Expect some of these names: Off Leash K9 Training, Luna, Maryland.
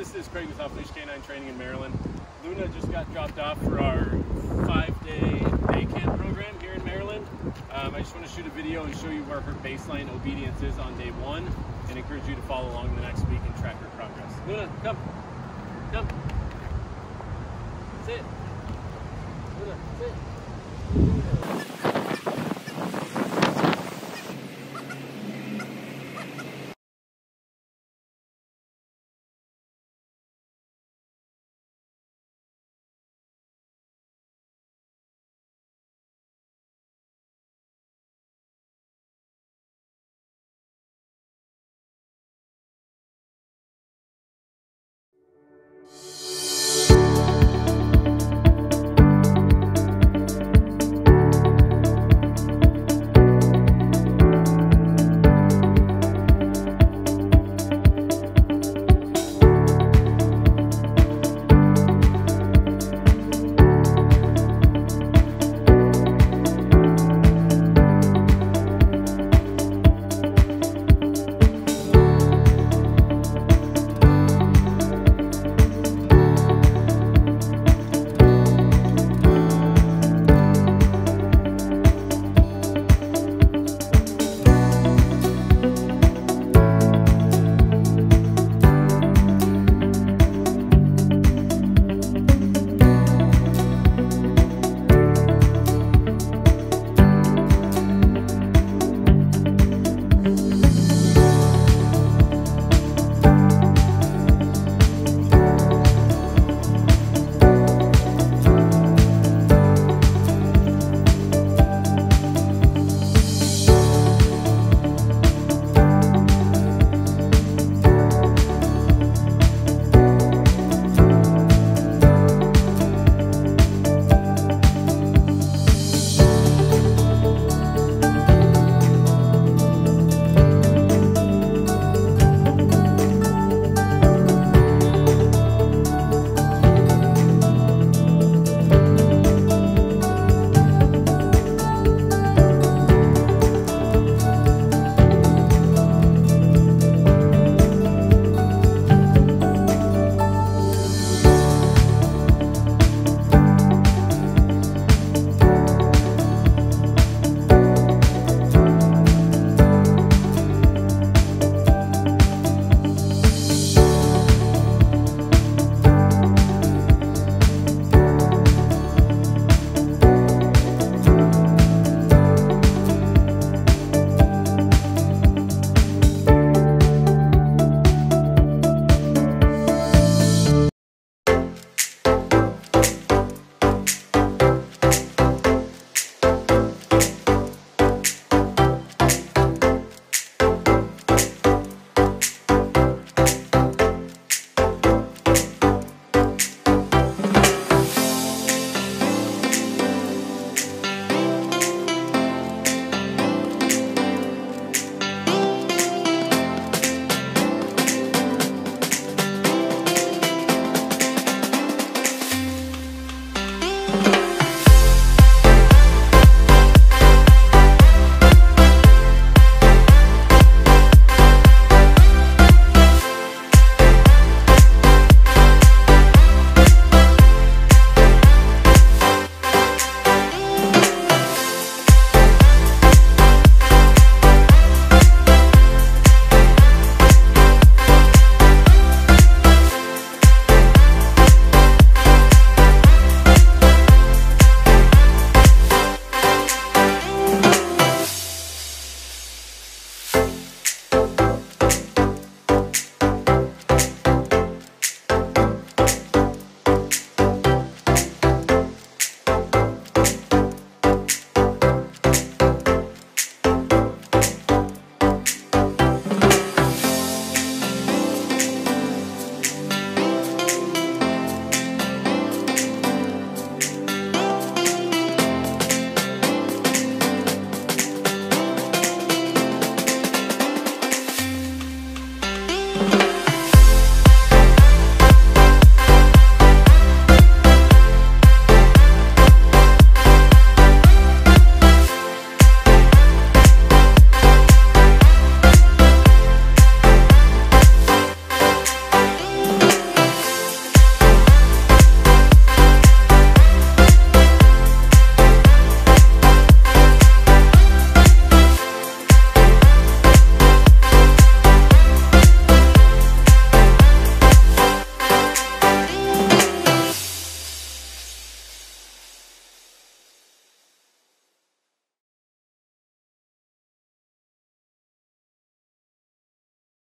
This is Craig with Off-Leash Canine Training in Maryland. Luna just got dropped off for our 5-day day camp program here in Maryland. I just want to shoot a video and show you where her baseline obedience is on day one, and encourage you to follow along the next week and track her progress. Luna, come. Come. Sit. Luna, sit.